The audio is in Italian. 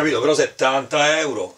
capito, però €70.